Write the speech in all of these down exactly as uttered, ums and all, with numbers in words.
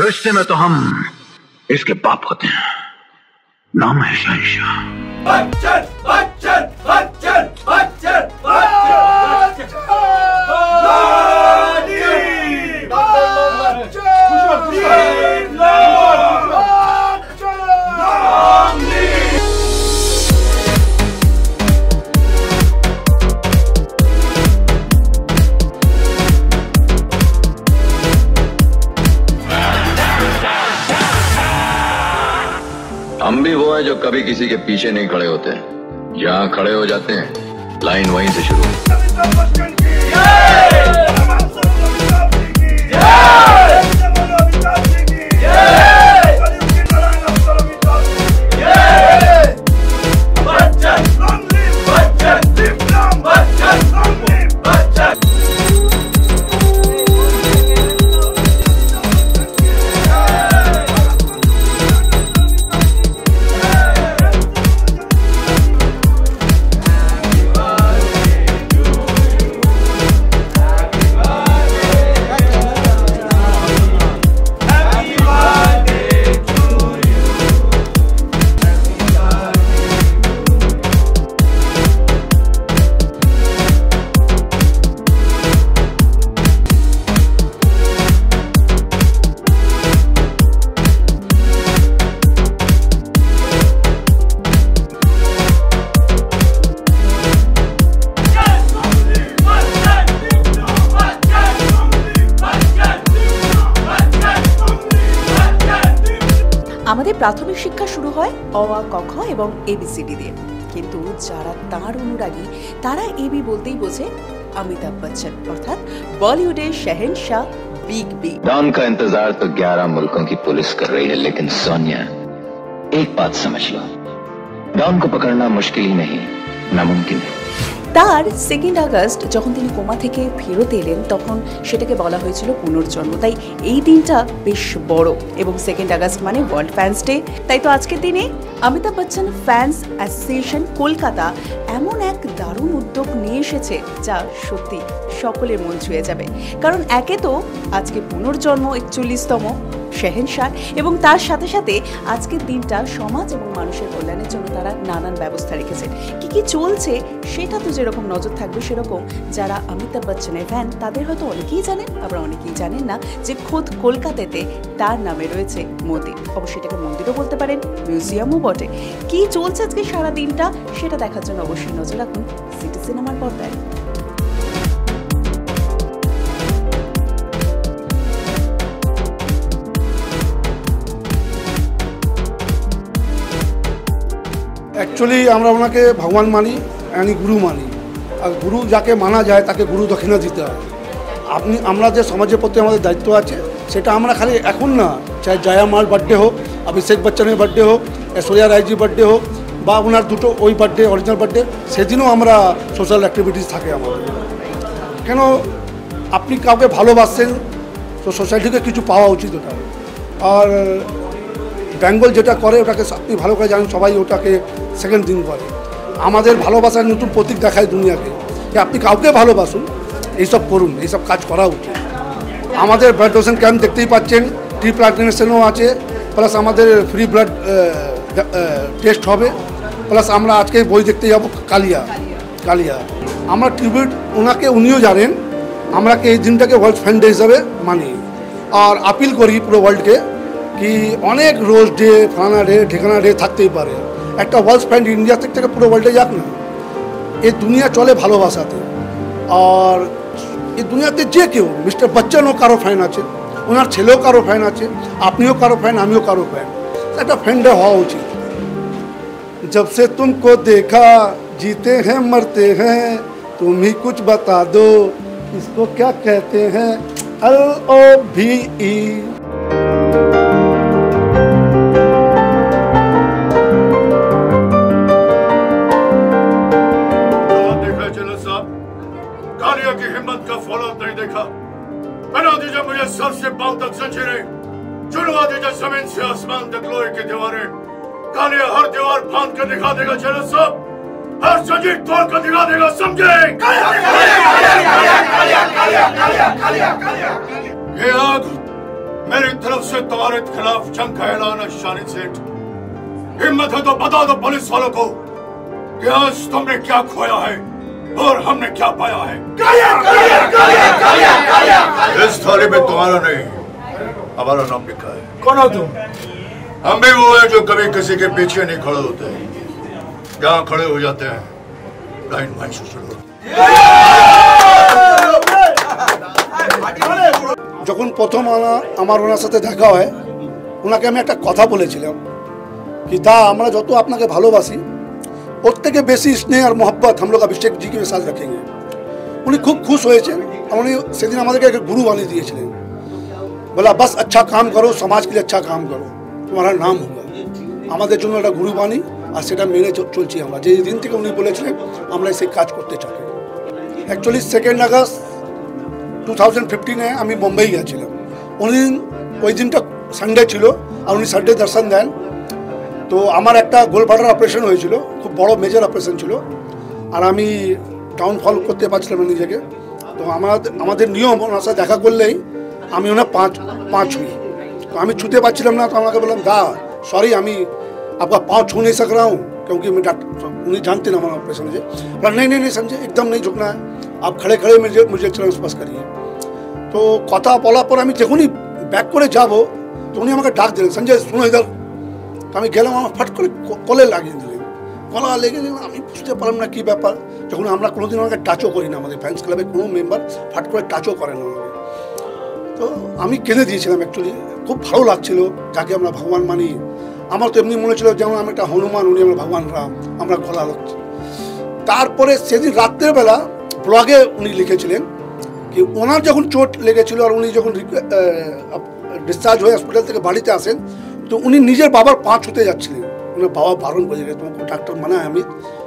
रिश्ते में तो हम इसके बाप होते हैं। नाम है शहंशाह। बच्चन बच्चन बच्चन बच्चन हम भी वो है जो कभी किसी के पीछे नहीं खड़े होते। जहाँ खड़े हो जाते हैं लाइन वहीं से शुरू प्राथमिक शिक्षा शुरू है अ आ क ख एवं एबीसीडी दिए किन्तु जारा तार अनुरागी तारा एबी बोलतेई बोझे अमिताभ बच्चन अर्थात बॉलीवुड के शहंशाह बिग बी। नाम का इंतजार तो ग्यारह मुल्कों की पुलिस कर रही है, लेकिन सोनिया एक बात समझ लो, नाम को पकड़ना मुश्किल ही नहीं नामुमकिन है। तार सेकेंड अगस्ट जखन तिनि कोमा थेके फेरत एलेन तखन सेटाके बला हयेछिलो पुनर्जन्म। ताई एई दिनटा बेश बड़ एबं सेकेंड अगस्ट माने वर्ल्ड फैंस डे। ताई तो आजकेर दिने अमिताभ बच्चन फैंस एसोसिएशन कलकाता एमन एक दारुण उद्योग निये एसेछे जा सत्यि सकलेर मन छुए जाबे, कारण एके तो आजके पुनर्जन्म एकचल्लिशतम शहंशाह एबं तार साथे साथे आजकेर दिनटा समाज एबं मानुषेर कल्याणेर जन्य तारा नानान व्यवस्था रेखेछेन। कि कि चलछे सेटा तो जेरकम नजर थाकबे सेरकम जारा अमिताभ बच्चनेर फैन तादेर हयतो अनेकेई जानेन, आबार अनेकेई जानेन ना जे खुद कलकाताते तार नामे रयेछे मन्दिर। अवश्य एटाके मन्दिरও বলতে পারেন, মিউজিয়ামও বটে। কি চলছে আজকে সারা দিনটা সেটা দেখার জন্য অবশ্যই নজর রাখুন সিটি সিনেমার পর্দায়। एक्चुअली आमरा उनाके भगवान मानी यानी गुरु मानी, और गुरु जाके माना जाए ताके गुरु दक्षिणा दीते हैं। अपनी आमरा जे समाजेर प्रति आमादेर दायित्व आछे सेटा आमरा खाली एखन ना, चाहे जया मार बर्थडे हो, अभिषेक बच्चनेर बर्थडे हो, ऐश्वर्या राय जी बर्थडे हो, बा उनार दुटो ओई बर्थडे ओरिजिनल बर्थडे सेदिनও आमरा सोशल एक्टिविटीज थाके आमादेर। केन अपनी काउके भालोबासेन तो सोसाइटीके किछु पावा उचित होता है। और बेंगल जेटा करे ओटाके सत्यि भालो करे जानेन सबाई, ओटाके सेकेंड दिन पर आमादेर भालोबासार नतून प्रतीक देखाय दुनियाके कि आपनि काउके भालोबासुन, एई सब करुन, एई सब काज करा उचित। आमादेर ब्लाड डोनेशन कैम्प देखतेई पाच्छेन, टी ब्लाड डोनेशनও আছে, प्लस आमादेर फ्री ब्लाड टेस्ट হবে, प्लस आमरा आजके বই দেখতে যাব কালিয়া কালিয়া আমরা ট্রিবিউট ওনাকে, উনিও জানেন আমরা এই দিনটাকে ওয়ার্ল্ড ফ্যান ডে হিসাবে মানি। আর আপিল করি পুরো ওয়ার্ল্ডকে कि अनेक रोज डे फाना डे ठिकाना डे থাকতেই পারে, একটা ওয়ার্ল্ড ফ্যান इंडिया থেকে পুরো ওয়ার্ল্ডে যাক না। এই দুনিয়া চলে ভালোবাসাতে, আর এই দুনিয়াতে যে কেউ मिस्टर बच्चनও কারো ফ্যান আছে, ওনার ছেলেও কারো ফ্যান আছে, আপনিও কারো ফ্যান, আমিও কারো ফ্যান। একটা ফ্যান ডে হওয়া উচিত। जब से तुमको देखा जीते हैं मरते हैं, तुम ही कुछ बता दो इसको क्या कहते हैं, एल ओ भी ई। सबसे बाल तक संचरे जुड़वा दीजिए, जमीन से आसमान तक लोहे की दीवारें, कालिया हर दीवार फांद कर दिखा देगा चलो सब, हर सजीव तोड़ कर दिखा देगा समझे। ये आग मेरी तरफ से तुम्हारे खिलाफ जंग का ऐलान है शाहिन सेठ। हिम्मत है तो बता दो पुलिस वालों को कि आज तुमने क्या खोया है और हमने क्या पाया है। कालिया, कालिया, कालिया, कालिया, कालिया, कालिया। इस थाली में तुम्हारा नहीं हमारा नाम लिखा है। कौन हो तुम? हम भी वो है जो कभी किसी के पीछे नहीं खड़े होते हैं, यहाँ खड़े हो जाते हैं। लाइन भाई যখন প্রথম আমার ওনার সাথে দেখা হয় ওনাকে আমি একটা কথা বলেছিলাম कि दा আমরা যত আপনাকে ভালোবাসি ওর থেকে বেশি স্নেহ আর मोहब्बत हम लोग अभिषेक जी के साथ रखेंगे। উনি खूब खुश হয়েছে। উনি সেদিন আমাদেরকে एक गुरु वाली দিয়েছিলেন। बोला बस अच्छा काम करो, समाज के लिए अच्छा काम करो, तुम्हारा नाम होगा। আমাদের জন্য একটা गुरु वाली আর সেটা মেনে চলছি আমরা। যে দিন থেকে উনি বলেছিলেন আমরা সেই কাজ করতে চাই। Actually second August two thousand fifteen এ আমি মুম্বাই গিয়েছিলাম। উনি ওই দিনটা সানডে ছিল আর উনি সানডে দর্শন দেন। তো আমার একটা গোলবাটার অপারেশন হয়েছিল, খুব বড় মেজর অপারেশন ছিল আর আমি টাউন হল করতে পারছিলাম না নিজেকে। তো আমার আমাদের নিয়ম ওনার সাথে দেখা করলেই আমি ওনার পাঁচ পাঁচ ছুঁই। তো আমি ছুঁতে পারছিলাম না। তো আমাকে বললাম দা সরি আমি आपका पाँव छू नहीं सक रहा हूँ क्योंकि मैं डॉक्टर उन्हें जानते ना हमारा ऑपरेशन है। पर नहीं नहीं नहीं समझे एकदम नहीं झुकना है, आप खड़े खड़े मुझे मुझे एक्सलेंस पास करिए। तो कथा बोला पर हमें जखनी बैक करे जाब तो उन्हें हमें डाक दिले संजय सुनो इधर। तो हमें गलम हमें फट कर कोले लागिए दिले कोला लेके हमें बुझते परलम ना कि ব্যাপার যখন আমরা কোনোদিন আমাকে টাচও করি না। আমাদের ফ্যান্স ক্লাবে কোনো মেম্বার ফট করে টাচও করে না। তো আমি কেঁদে দিয়েছিলাম। অ্যাকচুয়ালি খুব ভালো লাগছিল যাকে আমরা ভগবান মানি। আমার তো এমনি মনে ছিল যেমন আমি একটা হনুমান উনি আমার ভগবান রাম আমরা গলা হচ্ছে। তারপরে সেদিন রাত্রেবেলা ব্লগে উনি লিখেছিলেন কি ওনার যখন চোট লেগেছিল আর উনি যখন ডিসচার্জ হয়ে হসপিটাল থেকে বাড়িতে আসেন তো উনি নিজের বাবার পা ছুঁতে যাচ্ছিলেন। ওনার বাবা বারণ করে গেছে তোমাকে ডাক্তার মানা আমি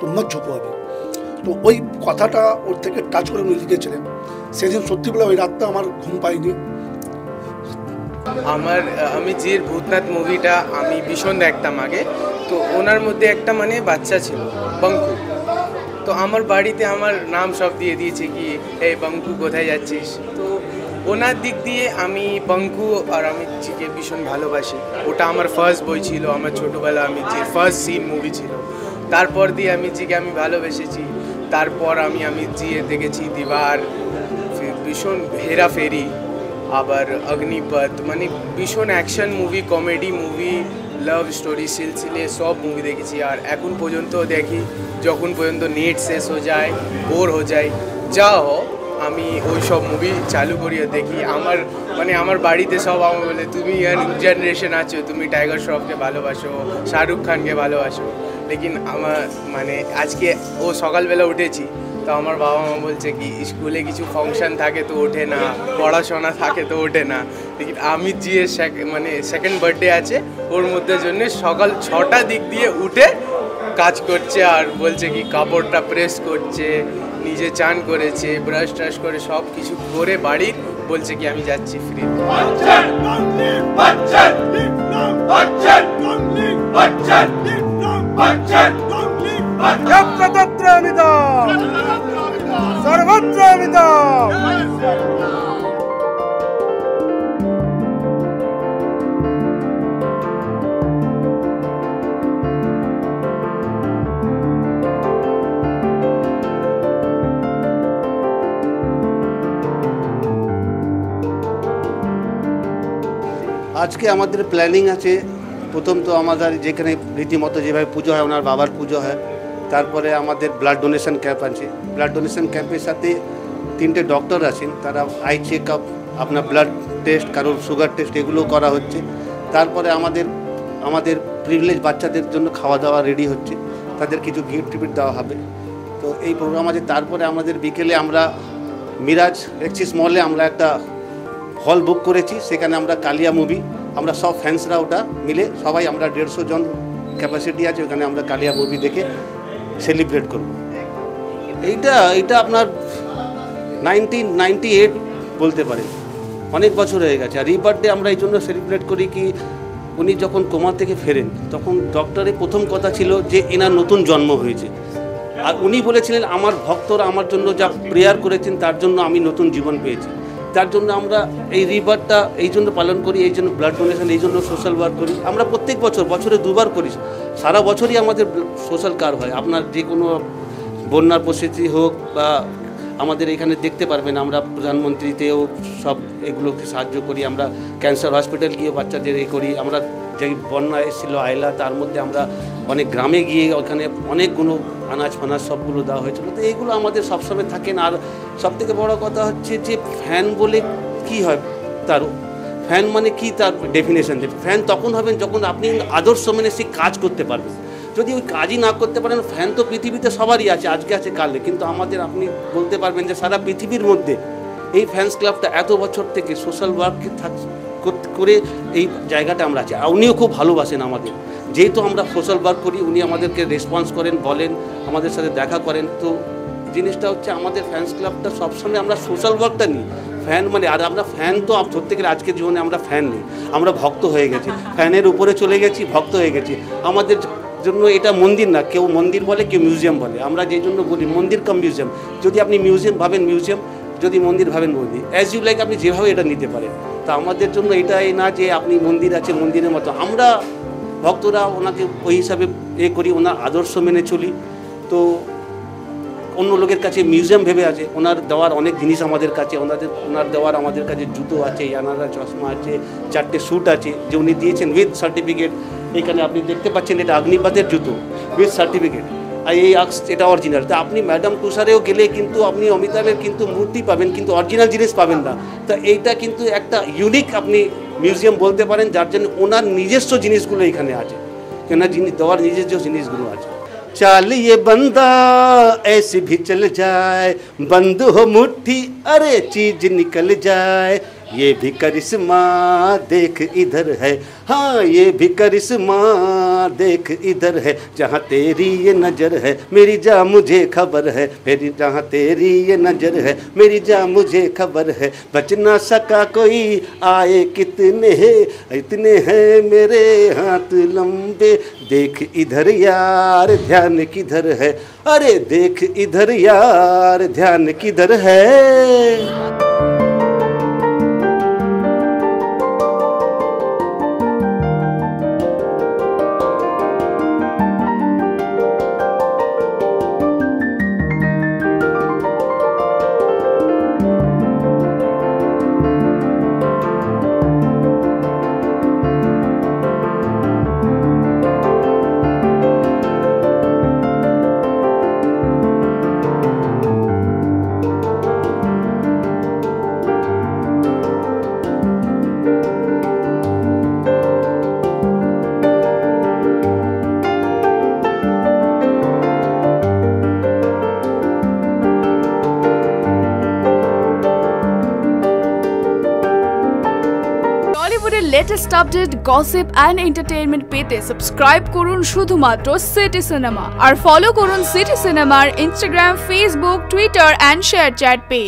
তোমার ঝুঁকো হবে। তো ওই কথাটা ওর থেকে টাচ করে উনি লিখেছিলেন। সেদিন সত্যি বলে ওই রাতটা আমার ঘুম পাইনি। আমার আমি যে ভূতনাথ মুভিটা আমি ভীষণ দেখতাম আগে। তো ওনার মধ্যে একটা মানে বাচ্চা ছিল বঙ্কু। তো আমার বাড়িতে আমার নাম সব দিয়ে দিয়েছে কি এই বঙ্কু কোথায় যাচ্ছিস। তো ওনার দিক দিয়ে আমি বঙ্কু আর আমি জিকে ভীষণ ভালোবাসি। ওটা আমার ফার্স্ট বই ছিল আমার ছোটোবেলা আমি যে ফার্স্ট সিন মুভি ছিল। তারপর দিয়ে আমি জিকে আমি ভালোবেসেছি। তারপর আমি আমি জিয়ে দেখেছি দিওয়ার ভীষণ হেরাফেরি আবার অগ্নিপথ মানে ভীষণ action movie comedy movie love story সিলসিলে সব মুভি দেখেছি। আর এখন পর্যন্ত দেখি যখন পর্যন্ত নেট শেষ হয়ে যায় বোর হয়ে যায় যাও আমি ওই সব মুভি চালু করি আর দেখি। আমার মানে আমার বাড়িতে সব আমার বলে তুমি ইয়াং জেনারেশন আছো, তুমি টাইগার শ্রফকে ভালোবাসো, শাহরুখ খানকে ভালোবাসো। লেকিন আমার মানে আজকে ও সকালবেলা উঠেছি তো আমার বাবা মা বলছে কি স্কুলে কিছু ফাংশন থাকে তো ওঠে না, পড়াশোনা থাকে তো ওঠে না। লেকিন আমি যে মানে সেকেন্ড বার্থডে আছে ওর মধ্যে জন্য সকাল ছটা দিক দিয়ে উঠে কাজ করছে আর বলছে কি কাপড়টা প্রেস করছে, নিজে চান করেছে, ব্রাশ ট্রাশ করে সব কিছু করে বাড়ি বলছে কি আমি যাচ্ছি ফ্রি। সর্বত্র অমিতাভ। আজকে আমাদের প্ল্যানিং আছে। প্রথম তো আমাদের যেখানে রীতিমতো যেভাবে পুজো হয় ওনার বাবার পুজো হয়। তারপরে আমাদের ব্লাড ডোনেশন ক্যাম্প আছে। ব্লাড ডোনেশন ক্যাম্পের সাথে তিনটে ডক্টর আছেন, তারা আই চেক আপ আপনার ব্লাড টেস্ট কারোর সুগার টেস্ট এগুলো করা হচ্ছে। তারপরে আমাদের আমাদের প্রিভিলেজ বাচ্চাদের জন্য খাওয়া দাওয়া রেডি হচ্ছে, তাদের কিছু গিফট টিফট দেওয়া হবে। তো এই প্রোগ্রাম আছে। তারপরে আমাদের বিকেলে আমরা মিরাজ এক্সিস মলে আমরা একটা হল বুক করেছি। সেখানে আমরা কালিয়া মুভি আমরা সব ফ্যান্সরা ওটা মিলে সবাই আমরা দেড়শো জন ক্যাপাসিটি আছে ওখানে আমরা কালিয়া মুভি দেখে সেলিব্রেট করব। এইটা এটা আপনার নাইনটিন নাইনটি এইট বলতে পারেন, অনেক বছর হয়ে গেছে। আর এই বার্থডে আমরা এই জন্য সেলিব্রেট করি কি উনি যখন কোমা থেকে ফেরেন তখন ডক্টরের প্রথম কথা ছিল যে এনার নতুন জন্ম হয়েছে। আর উনি বলেছিলেন আমার ভক্তরা আমার জন্য যা প্রেয়ার করেছেন তার জন্য আমি নতুন জীবন পেয়েছি। যার জন্য আমরা এই রিভারটা এই জন্য পালন করি, এই জন্য ব্লাড ডোনেশন, এই জন্য সোশ্যাল ওয়ার্ক করি আমরা প্রত্যেক বছর, বছরে দুবার করি। সারা বছরই আমাদের সোশ্যাল কার হয়, আপনার যে কোনো বন্যার পরিস্থিতি হোক বা আমাদের এখানে দেখতে পারবেন আমরা প্রধানমন্ত্রীতেও সব এগুলোকে সাহায্য করি। আমরা ক্যান্সার হসপিটাল গিয়ে বাচ্চাদের এ করি। আমরা যে বন্যা এসেছিলো আয়লা, তার মধ্যে আমরা অনেক গ্রামে গিয়ে ওখানে অনেকগুলো আনাজ ফানাজ সবগুলো দেওয়া হয়েছিল। তো এইগুলো আমাদের সবসময় থাকেন। আর সবথেকে বড় কথা হচ্ছে যে ফ্যান বলে কি হয়, তার ফ্যান মানে কি তার ডেফিনেশন। ফ্যান তখন হবেন যখন আপনি আদর্শ মানে সেই কাজ করতে পারবেন। যদি ওই কাজই না করতে পারেন, ফ্যান তো পৃথিবীতে সবারই আছে, আজকে আছে কালে, কিন্তু আমাদের আপনি বলতে পারবেন যে সারা পৃথিবীর মধ্যে এই ফ্যান্স ক্লাবটা এত বছর থেকে সোশ্যাল ওয়ার্ককে থাক করে এই জায়গাটা আমরা আছি। আর উনিও খুব ভালোবাসেন আমাদের, যেহেতু আমরা সোশ্যাল ওয়ার্ক করি উনি আমাদেরকে রেসপন্স করেন, বলেন, আমাদের সাথে দেখা করেন। তো জিনিসটা হচ্ছে আমাদের ফ্যান্স ক্লাবটা সবসময় আমরা সোশ্যাল ওয়ার্কটা নিই, ফ্যান মানে। আর আমরা ফ্যান তো প্রত্যেকে আজকের জীবনে আমরা ফ্যান নেই, আমরা ভক্ত হয়ে গেছি, ফ্যানের উপরে চলে গেছি, ভক্ত হয়ে গেছি। আমাদের জন্য এটা মন্দির না, কেউ মন্দির বলে, কেউ মিউজিয়াম বলে। আমরা যেই জন্য বলি মন্দির কাম মিউজিয়াম। যদি আপনি মিউজিয়াম ভাবেন মিউজিয়াম, যদি মন্দির ভাবেন মন্দির, অ্যাজ ইউ লাইক, আপনি যেভাবে এটা নিতে পারেন। তা আমাদের জন্য এটাই না যে আপনি মন্দির আছে মন্দিরের মতো, আমরা ভক্তরা ওনাকে ওই হিসাবে এ করি, ওনার আদর্শ মেনে চলি। তো অন্য লোকের কাছে মিউজিয়াম ভেবে আছে, ওনার দেওয়ার অনেক জিনিস আমাদের কাছে, ওনাদের ওনার দেওয়ার আমাদের কাছে জুতো আছে, ইয়ানারা চশমা আছে, চারটে স্যুট আছে যে উনি দিয়েছেন উইথ সার্টিফিকেট। এখানে আপনি দেখতে পাচ্ছেন এটা অগ্নিপাতের জুতো উইথ সার্টিফিকেট, আর এই আক্স এটা অরিজিনাল। তা আপনি ম্যাডাম তুষারেও গেলেও কিন্তু আপনি অমিতাভের কিন্তু মূর্তি পাবেন, কিন্তু অরিজিনাল জিনিস পাবেন না। তা এইটা কিন্তু একটা ইউনিক আপনি মিউজিয়াম বলতে পারেন, যার জন্য ওনার নিজস্ব জিনিসগুলো এখানে আছে, কেনার জিনিস দেওয়ার নিজস্ব জিনিসগুলো আছে। चाल ये बंदा ऐसे भी चल जाए, बंद हो मुट्ठी अरे चीज निकल जाए, ये भी करिश्मा देख इधर है, हाँ ये भी करिश्मा देख इधर है, जहाँ तेरी ये नज़र है मेरी जा मुझे खबर है, मेरी जहाँ तेरी ये नज़र है मेरी जा मुझे खबर है, बच ना सका कोई आए कितने हैं, इतने हैं मेरे हाथ लंबे, देख इधर यार ध्यान किधर है, अरे देख इधर यार ध्यान किधर है। latest update, gossip and entertainment পেতে সাবস্ক্রাইব করুন শুধুমাত্র সিটি সিনেমা, আর ফলো করুন সিটি সিনেমার Instagram, Facebook, Twitter and Share Chat page।